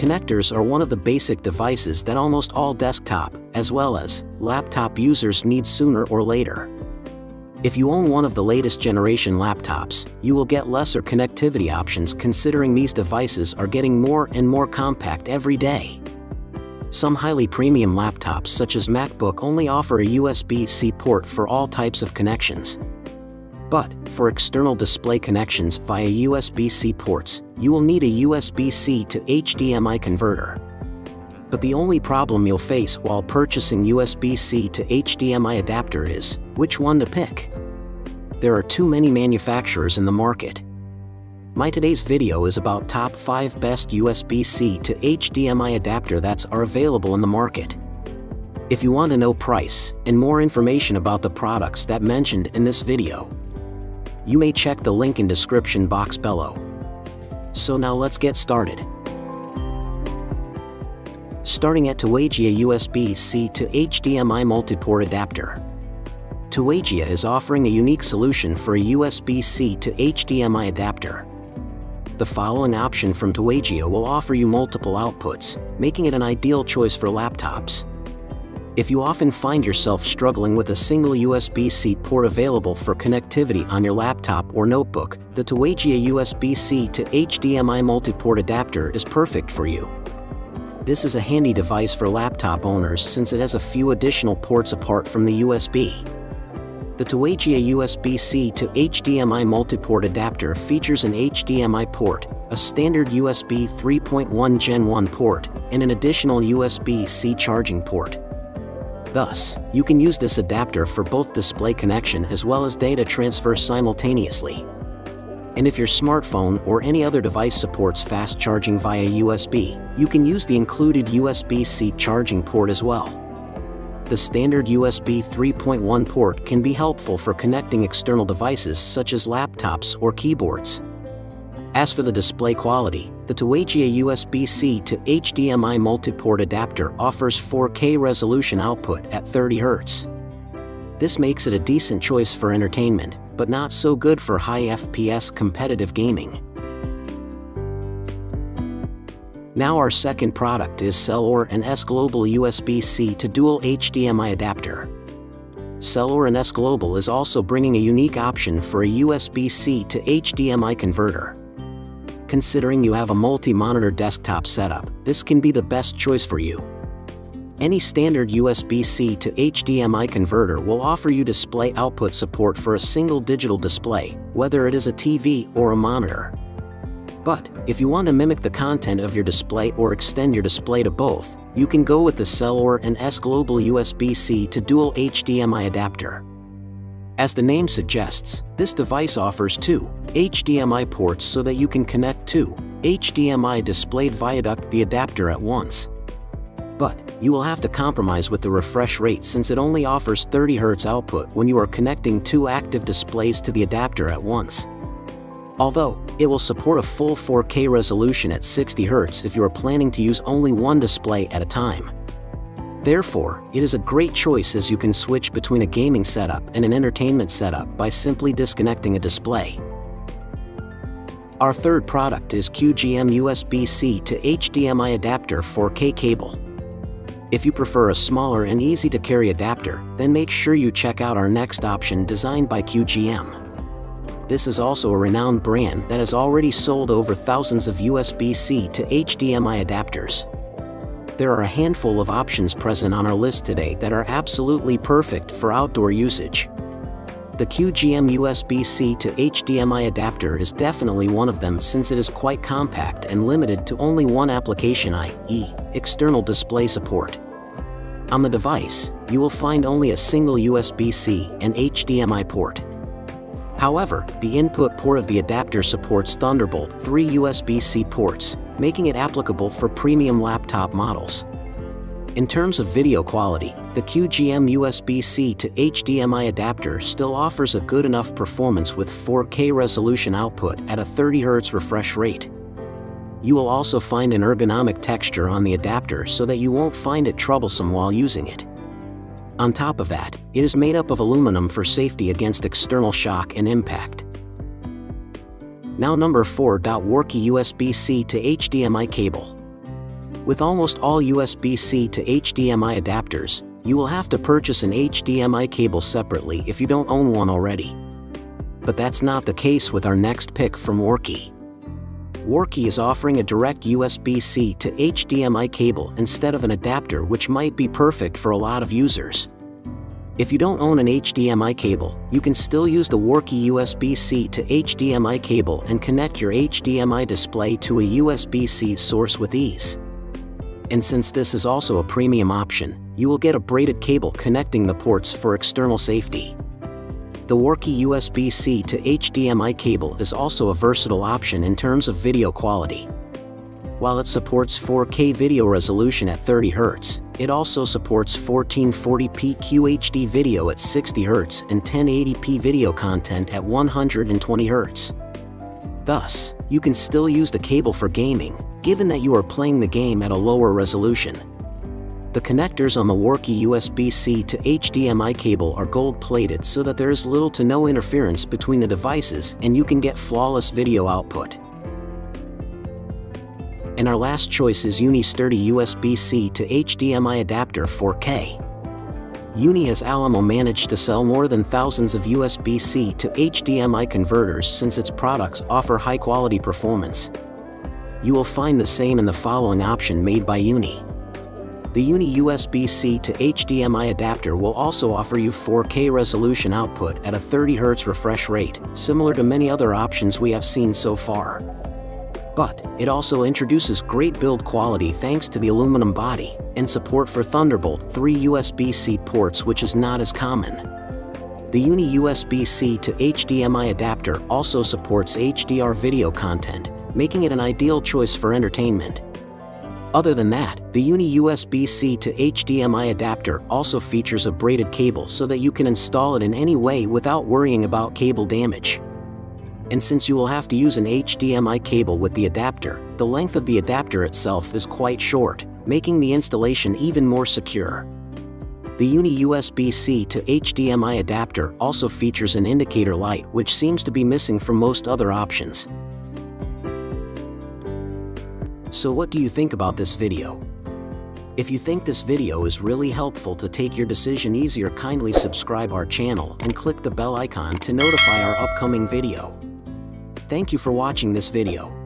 Connectors are one of the basic devices that almost all desktop, as well as laptop users need sooner or later. If you own one of the latest generation laptops, you will get lesser connectivity options considering these devices are getting more and more compact every day. Some highly premium laptops such as MacBook only offer a USB-C port for all types of connections. But, for external display connections via USB-C ports, you will need a USB-C to HDMI converter. But the only problem you'll face while purchasing USB-C to HDMI adapter is, which one to pick. There are too many manufacturers in the market. My today's video is about top 5 best USB-C to HDMI adapter that are available in the market. If you want to know price and more information about the products that mentioned in this video, you may check the link in description box below. So now let's get started. Starting at Tuwejia USB-C to HDMI multiport adapter. Tuwejia is offering a unique solution for a USB-C to HDMI adapter. The following option from Tuwejia will offer you multiple outputs, making it an ideal choice for laptops. If you often find yourself struggling with a single USB-C port available for connectivity on your laptop or notebook, the Tuwejia USB-C to HDMI multiport adapter is perfect for you. This is a handy device for laptop owners since it has a few additional ports apart from the USB. The Tuwejia USB-C to HDMI multiport adapter features an HDMI port, a standard USB 3.1 Gen 1 port, and an additional USB-C charging port. Thus, you can use this adapter for both display connection as well as data transfer simultaneously. And if your smartphone or any other device supports fast charging via USB, you can use the included USB-C charging port as well. The standard USB 3.1 port can be helpful for connecting external devices such as laptops or keyboards. As for the display quality, the Tuwejia USB-C to HDMI multiport adapter offers 4K resolution output at 30 Hz. This makes it a decent choice for entertainment, but not so good for high FPS competitive gaming. Now our second product is Selore and S-Global USB-C to dual HDMI adapter. Selore and S-Global is also bringing a unique option for a USB-C to HDMI converter. Considering you have a multi-monitor desktop setup, this can be the best choice for you. Any standard USB-C to HDMI converter will offer you display output support for a single digital display, whether it is a TV or a monitor. But, if you want to mimic the content of your display or extend your display to both, you can go with the Selore and S-Global USB-C to dual HDMI adapter. As the name suggests, this device offers two HDMI ports so that you can connect two HDMI displays via the adapter at once. But, you will have to compromise with the refresh rate since it only offers 30 Hz output when you are connecting two active displays to the adapter at once. Although, it will support a full 4K resolution at 60 Hz if you are planning to use only one display at a time. Therefore, it is a great choice as you can switch between a gaming setup and an entertainment setup by simply disconnecting a display. Our third product is QGeeM USB-C to HDMI adapter 4K cable. If you prefer a smaller and easy-to-carry adapter, then make sure you check out our next option designed by QGeeM. This is also a renowned brand that has already sold over thousands of USB-C to HDMI adapters. There are a handful of options present on our list today that are absolutely perfect for outdoor usage. The QGeeM USB-C to HDMI adapter is definitely one of them since it is quite compact and limited to only one application, i.e., external display support. On the device, you will find only a single USB-C and HDMI port. However, the input port of the adapter supports Thunderbolt 3 USB-C ports, making it applicable for premium laptop models. In terms of video quality, the QGeeM USB-C to HDMI adapter still offers a good enough performance with 4K resolution output at a 30 Hz refresh rate. You will also find an ergonomic texture on the adapter so that you won't find it troublesome while using it. On top of that, it is made up of aluminum for safety against external shock and impact. Now number 4. WARRKY USB-C to HDMI cable. With almost all USB-C to HDMI adapters, you will have to purchase an HDMI cable separately if you don't own one already. But that's not the case with our next pick from WARRKY. WARRKY is offering a direct USB-C to HDMI cable instead of an adapter, which might be perfect for a lot of users. If you don't own an HDMI cable, you can still use the WARRKY USB-C to HDMI cable and connect your HDMI display to a USB-C source with ease. And since this is also a premium option, you will get a braided cable connecting the ports for external safety. The WARRKY USB-C to HDMI cable is also a versatile option in terms of video quality. While it supports 4K video resolution at 30 Hz, it also supports 1440p QHD video at 60 Hz and 1080p video content at 120 Hz. Thus, you can still use the cable for gaming, given that you are playing the game at a lower resolution. The connectors on the WARRKY USB-C to HDMI cable are gold-plated so that there is little to no interference between the devices and you can get flawless video output. And our last choice is Uni Sturdy USB-C to HDMI adapter 4K. Uni has managed to sell more than thousands of USB-C to HDMI converters since its products offer high-quality performance. You will find the same in the following option made by Uni. The Uni USB-C to HDMI adapter will also offer you 4K resolution output at a 30 Hz refresh rate, similar to many other options we have seen so far. But it also introduces great build quality thanks to the aluminum body and support for Thunderbolt 3 USB-C ports, which is not as common. The Uni USB-C to HDMI adapter also supports HDR video content, making it an ideal choice for entertainment. Other than that, the Uni USB-C to HDMI adapter also features a braided cable so that you can install it in any way without worrying about cable damage. And since you will have to use an HDMI cable with the adapter, the length of the adapter itself is quite short, making the installation even more secure. The Uni USB-C to HDMI adapter also features an indicator light, which seems to be missing from most other options. So what do you think about this video? If you think this video is really helpful to take your decision easier, kindly subscribe our channel and click the bell icon to notify our upcoming video. Thank you for watching this video.